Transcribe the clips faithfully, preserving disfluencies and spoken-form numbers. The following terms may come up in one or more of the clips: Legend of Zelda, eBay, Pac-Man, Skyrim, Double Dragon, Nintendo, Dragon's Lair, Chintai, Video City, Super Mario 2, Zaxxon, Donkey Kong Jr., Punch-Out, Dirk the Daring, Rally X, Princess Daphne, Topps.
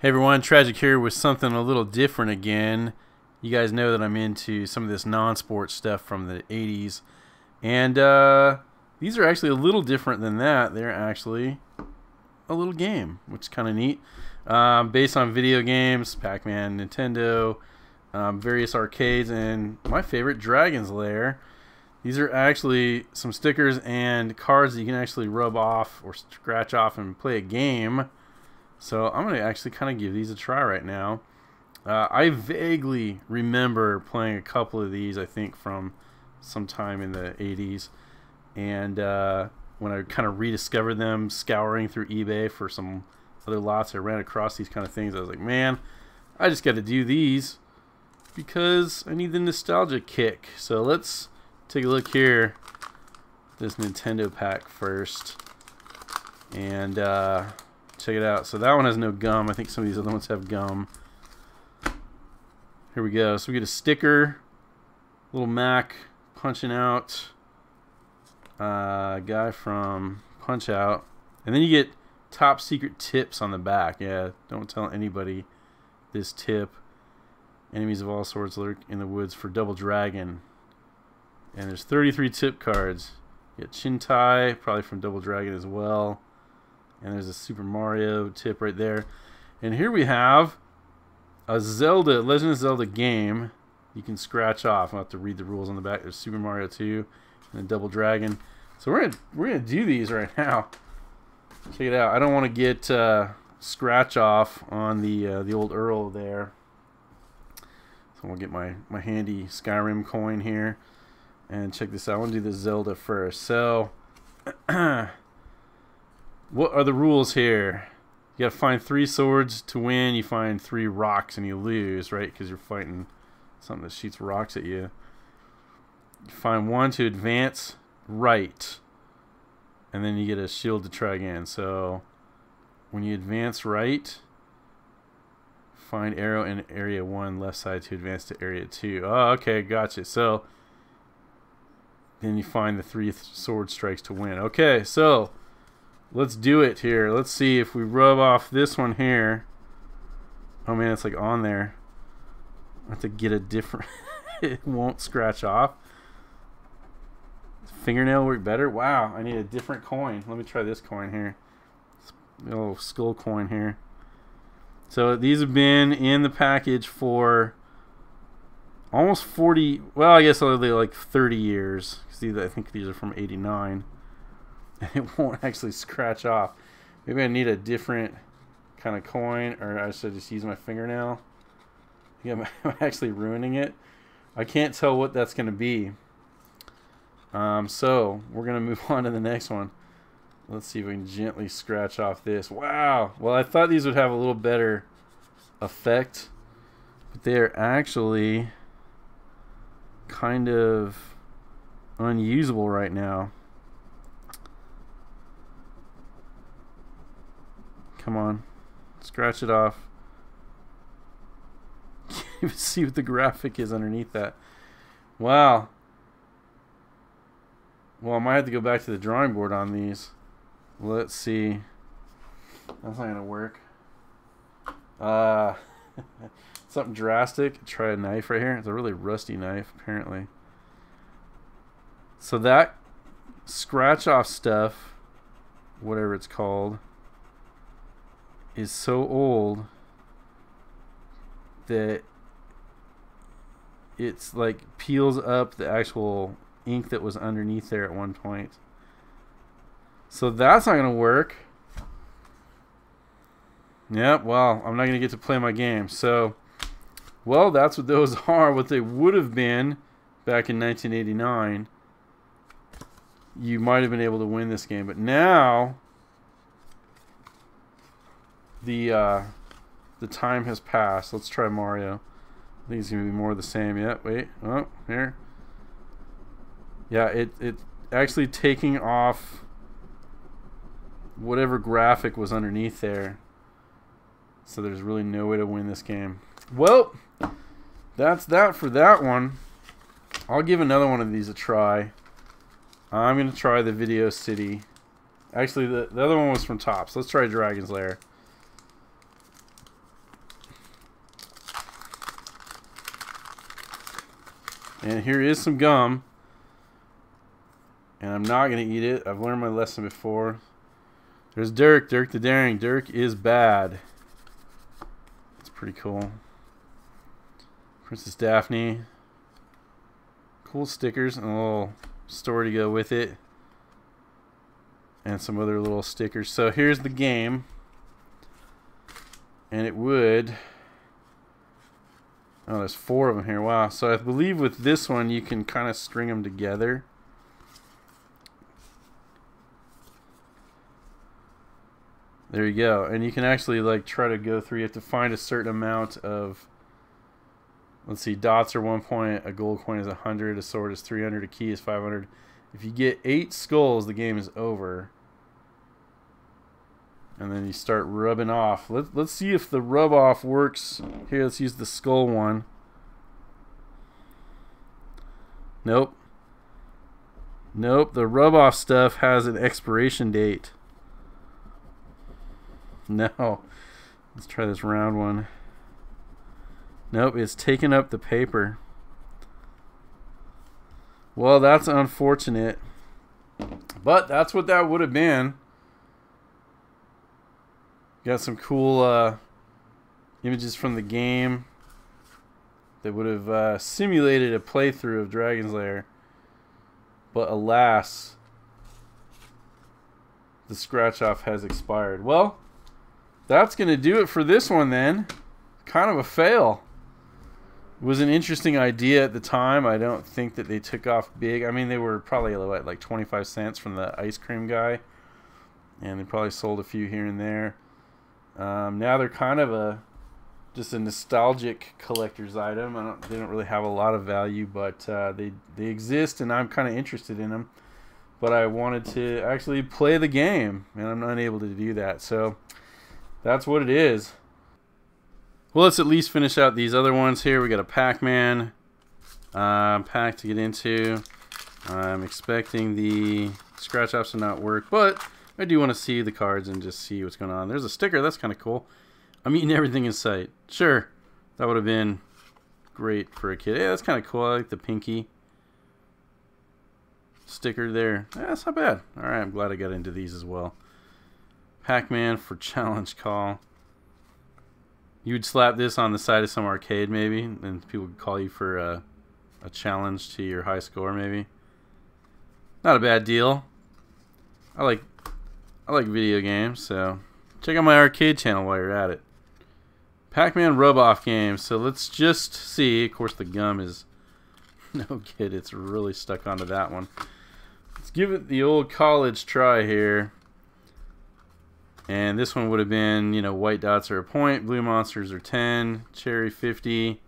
Hey everyone, Tragic here with something a little different again. You guys know that I'm into some of this non-sports stuff from the eighties. And uh, these are actually a little different than that. They're actually a little game, which is kind of neat. Um, based on video games, Pac-Man, Nintendo, um, various arcades, and my favorite, Dragon's Lair. These are actually some stickers and cards that you can actually rub off or scratch off and play a game. So I'm going to actually kind of give these a try right now. Uh, I vaguely remember playing a couple of these, I think, from sometime in the eighties. And uh, when I kind of rediscovered them, scouring through eBay for some other lots, I ran across these kind of things. I was like, man, I just got to do these because I need the nostalgia kick. So let's take a look here. This Nintendo pack first. And... Uh, check it out. So that one has no gum. I think some of these other ones have gum. Here we go. So we get a sticker, little Mac punching out, uh, guy from Punch-Out, and then you get top secret tips on the back. Yeah, don't tell anybody this tip. Enemies of all sorts lurk in the woods for Double Dragon. And there's thirty-three tip cards. You get Chintai, probably from Double Dragon as well. And there's a Super Mario tip right there. And here we have a Zelda, Legend of Zelda game you can scratch off. I'll have to read the rules on the back. There's Super Mario two and a Double Dragon. So we're gonna we're gonna do these right now. Check it out. I don't want to get uh, scratch off on the uh, the old Earl there. So I'll get my my handy Skyrim coin here and check this out. I want to do the Zelda first. So. What are the rules here? You gotta find three swords to win. You find three rocks and you lose, right? Because you're fighting something that shoots rocks at you. You find one to advance right. And then you get a shield to try again. So when you advance right, find arrow in area one, left side to advance to area two. Oh, okay, gotcha. So then you find the three sword strikes to win. Okay, so... let's do it here. Let's see if we rub off this one here. Oh man, it's like on there. I have to get a different... it won't scratch off. Fingernail work better? Wow, I need a different coin. Let me try this coin here. Oh, skull coin here. So these have been in the package for almost forty... well, I guess only like thirty years. See, I think these are from eighty-nine. It won't actually scratch off. Maybe I need a different kind of coin, or I should just use my fingernail. Yeah, I'm actually ruining it. I can't tell what that's going to be. Um, so we're going to move on to the next one. Let's see if we can gently scratch off this. Wow. Well, I thought these would have a little better effect, but they're actually kind of unusable right now. Come on, scratch it off. Can't even see what the graphic is underneath that. Wow. Well, I might have to go back to the drawing board on these. Let's see. That's not gonna work. Uh, something drastic. Try a knife right here. It's a really rusty knife, apparently. So that scratch off stuff, whatever it's called, is so old that it's like peels up the actual ink that was underneath there at one point. So that's not gonna work. Yep, well, I'm not gonna get to play my game. So, well, that's what those are, what they would have been back in nineteen eighty-nine. You might have been able to win this game, but now The uh, the time has passed. Let's try Mario. I think it's gonna be more of the same. Yeah, wait. Oh, here. Yeah, it it actually taking off whatever graphic was underneath there. So there's really no way to win this game. Well, that's that for that one. I'll give another one of these a try. I'm gonna try the Video City. Actually, the the other one was from Topps. Let's try Dragon's Lair. And here is some gum. And I'm not going to eat it. I've learned my lesson before. There's Dirk, Dirk the Daring. Dirk is bad. It's pretty cool. Princess Daphne. Cool stickers and a little story to go with it. And some other little stickers. So here's the game. And it would... Oh, there's four of them here. Wow. So I believe with this one you can kind of string them together. There you go. And you can actually like try to go through. You have to find a certain amount of, let's see, dots are one point, a gold coin is one hundred, a sword is three hundred, a key is five hundred. If you get eight skulls, the game is over. And then you start rubbing off. Let, let's see if the rub off works. Here, let's use the skull one. Nope. Nope, the rub off stuff has an expiration date. No. Let's try this round one. Nope, it's taking up the paper. Well, that's unfortunate. But that's what that would have been. Got some cool uh, images from the game that would have uh, simulated a playthrough of Dragon's Lair, but alas, the scratch-off has expired. Well, that's going to do it for this one then. Kind of a fail. It was an interesting idea at the time. I don't think that they took off big. I mean, they were probably at like twenty-five cents from the ice cream guy, and they probably sold a few here and there. Um, now they're kind of a just a nostalgic collector's item. I don't, they don't really have a lot of value, but uh, they they exist, and I'm kind of interested in them. But I wanted to actually play the game, and I'm not able to do that. So that's what it is. Well, let's at least finish out these other ones here. We got a Pac-Man uh, pack to get into. I'm expecting the scratch-offs to not work, but I do want to see the cards and just see what's going on. There's a sticker. That's kind of cool. I'm eating everything in sight. Sure. That would have been great for a kid. Yeah, that's kind of cool. I like the pinky sticker there. Yeah, that's not bad. All right. I'm glad I got into these as well. Pac-Man for challenge call. You'd slap this on the side of some arcade maybe, and people would call you for a, a challenge to your high score maybe. Not a bad deal. I like... I like video games, so check out my arcade channel while you're at it. Pac-Man rub-off game, so let's just see. Of course, the gum is no good. It's really stuck onto that one. Let's give it the old college try here. And this one would have been, you know, white dots are a point, blue monsters are ten, cherry fifty.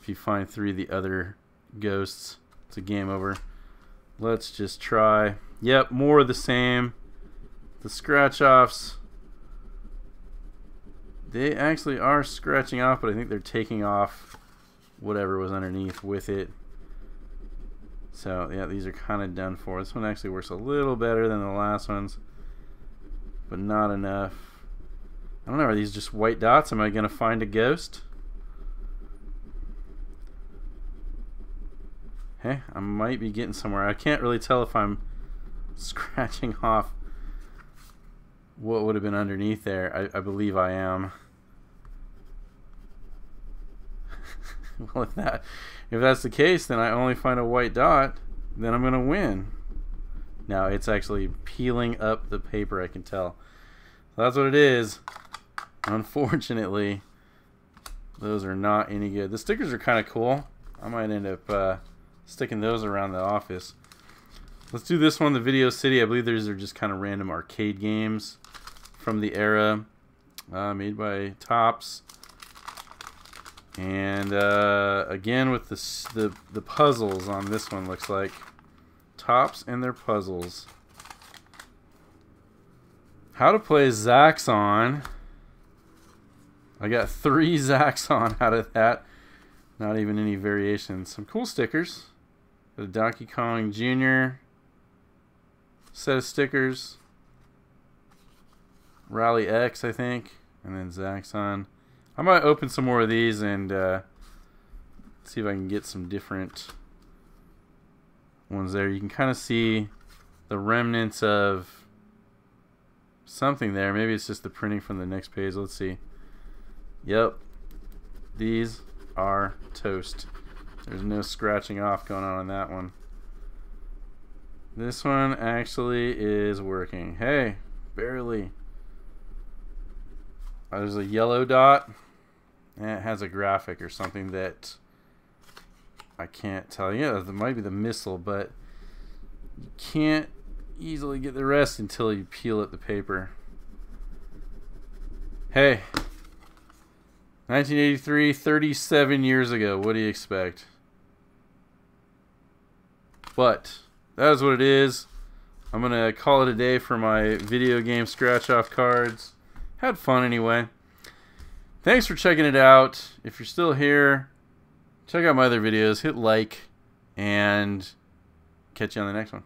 If you find three of the other ghosts, it's a game over. Let's just try. Yep, more of the same. The scratch-offs, they actually are scratching off, but I think they're taking off whatever was underneath with it. So, yeah, these are kind of done for. This one actually works a little better than the last ones, but not enough. I don't know, are these just white dots? Am I going to find a ghost? Hey, I might be getting somewhere. I can't really tell if I'm scratching off what would have been underneath there. I, I believe I am. Well, if that if that's the case, then I only find a white dot, then I'm gonna win. Now it's actually peeling up the paper, I can tell. So that's what it is. Unfortunately, those are not any good. The stickers are kind of cool. I might end up uh, sticking those around the office. Let's do this one, the Video City. I believe these are just kind of random arcade games from the era, uh, made by Topps. And uh, again with the, the the puzzles on this one, looks like Topps and their puzzles. How to play Zaxxon. I got three Zaxxon out of that. Not even any variations. Some cool stickers. The Donkey Kong Junior set of stickers, Rally X, I think, and then Zaxxon. I might open some more of these and uh, see if I can get some different ones there. You can kind of see the remnants of something there. Maybe it's just the printing from the next page. Let's see. Yep. These are toast. There's no scratching off going on in that one. This one actually is working. Hey, barely. Oh, there's a yellow dot. And it has a graphic or something that I can't tell you. Yeah, that might be the missile, but you can't easily get the rest until you peel up the paper. Hey, nineteen eighty-three, thirty-seven years ago. What do you expect? But that is what it is. I'm gonna call it a day for my video game scratch-off cards. Had fun anyway. Thanks for checking it out. If you're still here, check out my other videos, hit like, and catch you on the next one.